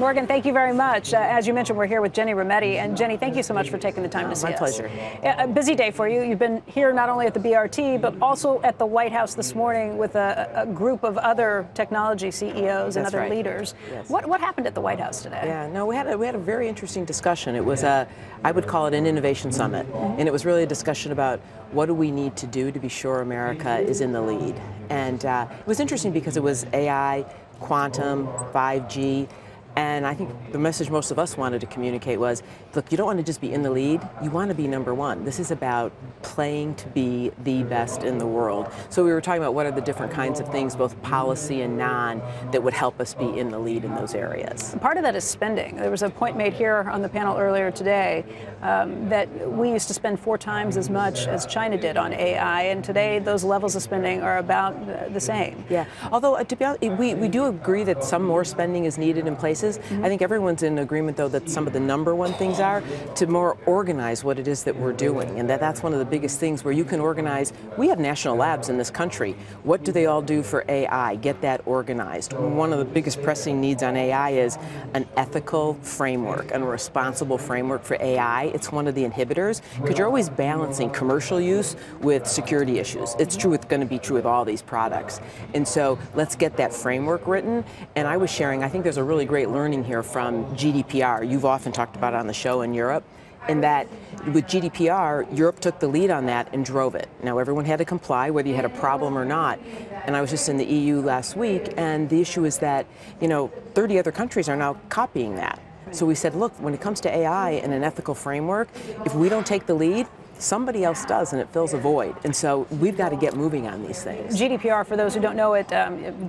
Morgan, thank you very much. As you mentioned, we're here with Ginni Rometty. And Ginni, thank you so much for taking the time to see us. My pleasure. A busy day for you. You've been here not only at the BRT, but also at the White House this morning with a group of other technology CEOs and other leaders. Yes. What happened at the White House today? Yeah, no, we had a very interesting discussion. It was a, I would call it an innovation summit. And it was really a discussion about what do we need to do to be sure America is in the lead. And it was interesting because it was AI, quantum, 5G, and I think the message most of us wanted to communicate was, look, you don't want to just be in the lead, you want to be number one. This is about playing to be the best in the world. So we were talking about what are the different kinds of things, both policy and non, that would help us be in the lead in those areas. Part of that is spending. There was a point made here on the panel earlier today that we used to spend 4 times as much as China did on AI, and today those levels of spending are about the same. Yeah, although to be honest, we do agree that some more spending is needed in places. I think everyone's in agreement, though, that some of the number one things are to more organize what it is that we're doing, and that's one of the biggest things where you can organize. We have national labs in this country. What do they all do for AI? Get that organized. One of the biggest pressing needs on AI is an ethical framework and a responsible framework for AI. It's one of the inhibitors because you're always balancing commercial use with security issues. It's true. It's going to be true with all these products, and so let's get that framework written. And I was sharing, I think there's a really great learning here from GDPR. You've often talked about it on the show in Europe, in that with GDPR, Europe took the lead on that and drove it. Now everyone had to comply, whether you had a problem or not. And I was just in the EU last week, and the issue is that, you know, 30 other countries are now copying that. So we said, look, when it comes to AI and an ethical framework, if we don't take the lead, somebody else does, and it fills a void. And so we've got to get moving on these things. GDPR, for those who don't know it,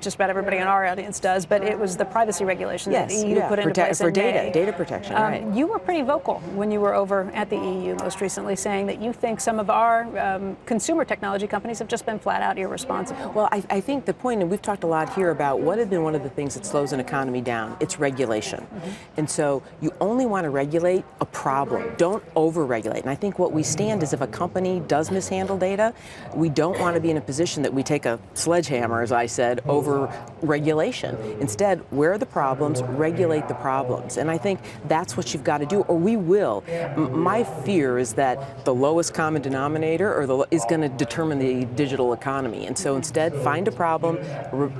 just about everybody in our audience does, but it was the privacy regulation that the EU put into place for data protection. Right. You were pretty vocal when you were over at the EU most recently, saying that you think some of our consumer technology companies have just been flat out irresponsible. Well, I think the point, and we've talked a lot here about what has been one of the things that slows an economy down. It's regulation, and so you only want to regulate a problem. Don't over-regulate. And I think what we stand is if a company does mishandle data, we don't want to be in a position that we take a sledgehammer, as I said, over regulation. Instead, where are the problems? Regulate the problems. And I think that's what you've got to do, or we will. My fear is that the lowest common denominator is going to determine the digital economy. And so instead, find a problem,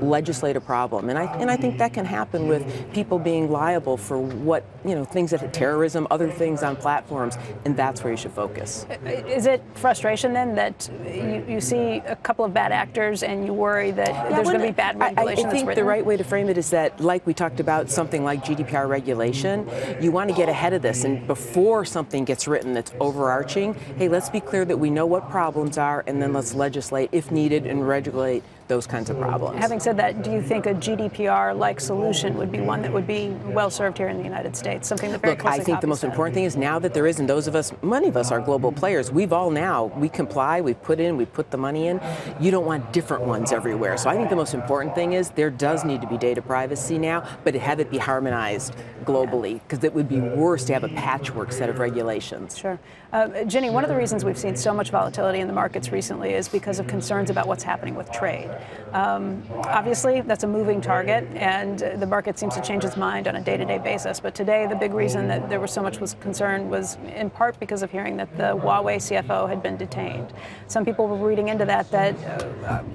legislate a problem. And I think that can happen with people being liable for what, you know, things that terrorism, other things on platforms, and that's where you should focus. Is it frustration then that you see a couple of bad actors and you worry that there's going to be bad regulation? I think the right way to frame it is that, like we talked about, something like GDPR regulation, you want to get ahead of this, and before something gets written that's overarching, hey, let's be clear that we know what problems are, and then let's legislate if needed and regulate those kinds of problems. Having said that, do you think a GDPR-like solution would be one that would be well served here in the United States? Something that very closely copies that. Look, I think the most important thing is now that there is, and those of us, many of us are global players. We've all now, we comply, we put the money in. You don't want different ones everywhere. So I think the most important thing is there does need to be data privacy now, but have it be harmonized globally, because it would be worse to have a patchwork set of regulations. Sure. Ginni, one of the reasons we've seen so much volatility in the markets recently is because of concerns about what's happening with trade. Obviously, that's a moving target, and the market seems to change its mind on a day-to-day basis. But today, the big reason that there was so much concern was in part because of hearing that the Huawei CFO had been detained. Some people were reading into that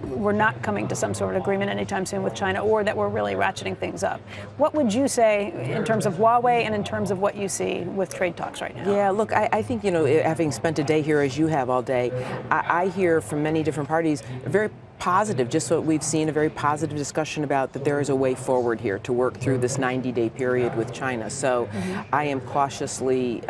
we're not coming to some sort of agreement anytime soon with China, or that we're really ratcheting things up. What would you say in terms of Huawei and in terms of what you see with trade talks right now? Yeah, look, I think, you know, having spent a day here as you have all day, I hear from many different parties very positive, just what we've seen, a very positive discussion about that there is a way forward here to work through this 90-day period with China. So I am cautiously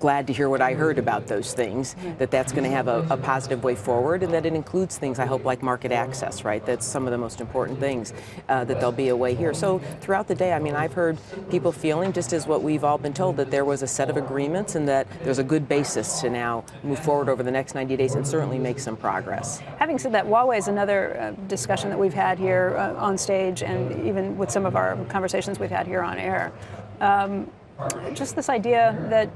glad to hear what I heard about those things, that's going to have a positive way forward, and that it includes things, I hope, like market access, right? That's some of the most important things, that there'll be a way here. So throughout the day, I mean, I've heard people feeling, just as what we've all been told, that there was a set of agreements and that there's a good basis to now move forward over the next 90 days and certainly make some progress. Having said that, Huawei is another discussion that we've had here on stage, and even with some of our conversations we've had here on air. Just this idea that,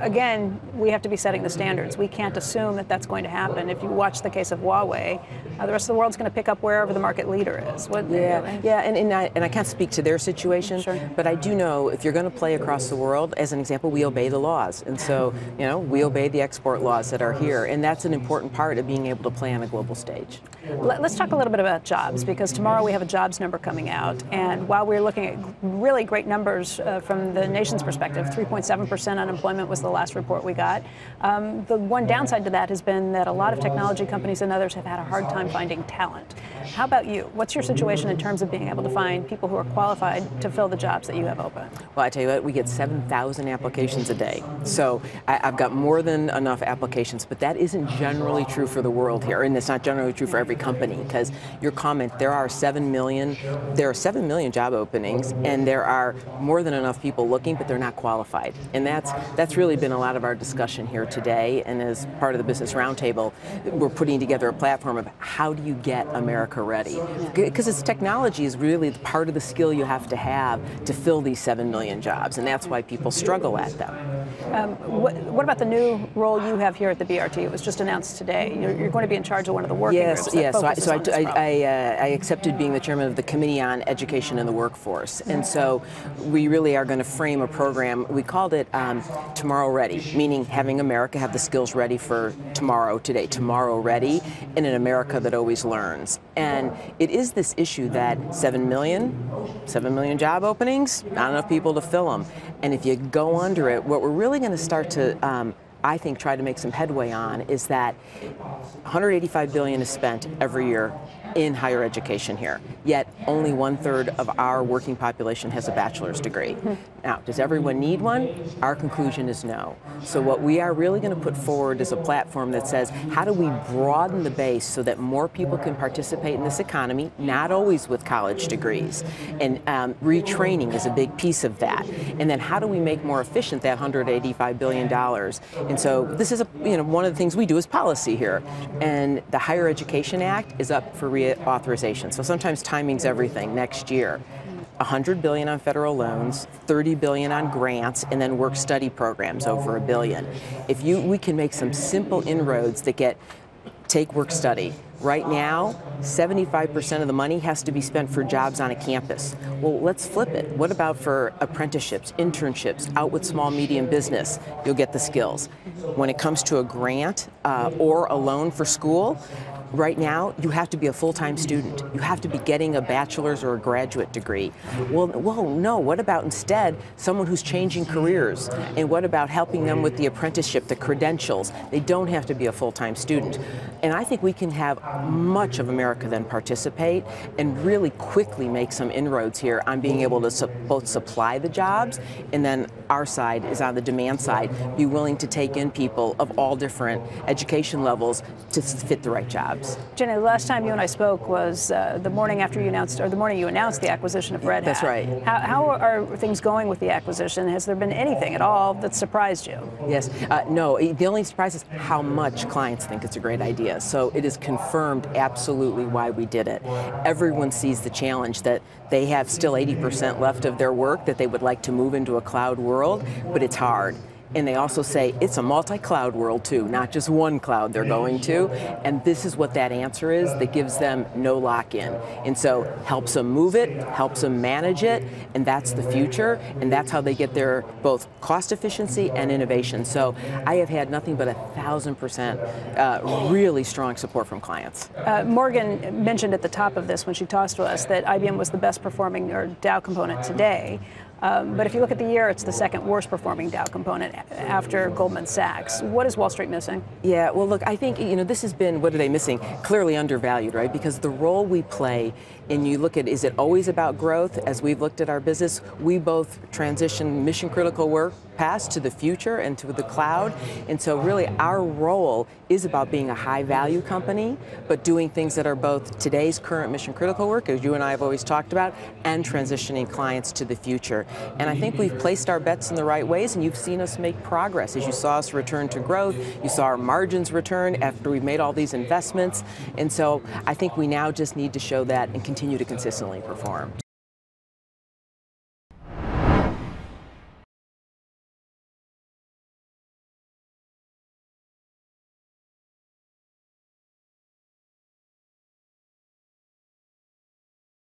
again, we have to be setting the standards. We can't assume that that's going to happen. If you watch the case of Huawei, the rest of the world's going to pick up wherever the market leader is. And I can't speak to their situation, sure, but I do know if you're going to play across the world, as an example, we obey the laws. And so, you know, we obey the export laws that are here, and that's an important part of being able to play on a global stage. Let's talk a little bit about jobs, because tomorrow we have a jobs number coming out, and while we're looking at really great numbers from the nation's perspective, 3.7% unemployment was the last report we got. The one downside to that has been that a lot of technology companies and others have had a hard time finding talent. How about you? What's your situation in terms of being able to find people who are qualified to fill the jobs that you have open? Well, I tell you what, we get 7,000 applications a day. So I've got more than enough applications, but that isn't generally true for the world here, and it's not generally true for every company, because your comment, there are 7 million job openings, and there are more than enough people looking, but they're not qualified. And that's really been a lot of our discussion here today, and as part of the Business Roundtable, we're putting together a platform of how do you get America ready? Because it's technology is really part of the skill you have to fill these 7 million jobs, and that's why people struggle at them. What about the new role you have here at the BRT? It was just announced today. You're going to be in charge of one of the working groups. So I accepted being the chairman of the Committee on Education and the Workforce, and so we really are going to frame a program. We called it Tomorrow Ready, meaning having America have the skills ready for tomorrow, today. Tomorrow Ready, in an America that always learns. And it is this issue that 7 million job openings, not enough people to fill them. And if you go under it, what we're really going to start to I think try to make some headway on is that $185 billion is spent every year in higher education here, yet only 1/3 of our working population has a bachelor's degree. Now, does everyone need one? Our conclusion is no. So what we are really going to put forward is a platform that says, how do we broaden the base so that more people can participate in this economy, not always with college degrees? And retraining is a big piece of that. And then how do we make more efficient that $185 billion? And so this is one of the things we do is policy here. And the Higher Education Act is up for reauthorization. So sometimes timing's everything next year. $100 billion on federal loans, $30 billion on grants, and then work study programs over $1 billion. If we can make some simple inroads that take work study. Right now, 75% of the money has to be spent for jobs on a campus. Well, let's flip it. What about for apprenticeships, internships, out with small, medium business? You'll get the skills. When it comes to a grant or a loan for school, right now, you have to be a full-time student. You have to be getting a bachelor's or a graduate degree. Well, no, what about instead someone who's changing careers? And what about helping them with the apprenticeship, the credentials? They don't have to be a full-time student. And I think we can have much of America then participate and really quickly make some inroads here on being able to both supply the jobs, and then our side is on the demand side, be willing to take in people of all different education levels to fit the right job. Ginni, the last time you and I spoke was the morning after you announced, or the morning you announced the acquisition of Red Hat. That's right. How are things going with the acquisition? Has there been anything at all that surprised you? Yes. No, the only surprise is how much clients think it's a great idea. So it is confirmed absolutely why we did it. Everyone sees the challenge that they have still 80% left of their work that they would like to move into a cloud world, but it's hard. And they also say it's a multi-cloud world too, not just one cloud they're going to. And this is what that answer is that gives them no lock-in. And so helps them move it, helps them manage it, and that's the future. And that's how they get their both cost efficiency and innovation. So I have had nothing but 1,000% really strong support from clients. Morgan mentioned at the top of this when she talked to us that IBM was the best performing or Dow component today. But if you look at the year, it's the second worst performing Dow component after Goldman Sachs. What is Wall Street missing? Yeah, well, look, I think, this has been, what are they missing? Clearly undervalued, right? Because the role we play, and you look at, is it always about growth? As we've looked at our business, we both transition mission critical work past to the future and to the cloud. And so really our role is about being a high value company, but doing things that are both today's current mission critical work, as you and I have always talked about, and transitioning clients to the future. And I think we've placed our bets in the right ways, and you've seen us make progress. As you saw us return to growth, you saw our margins return after we've made all these investments. And so I think we now just need to show that and continue to consistently perform.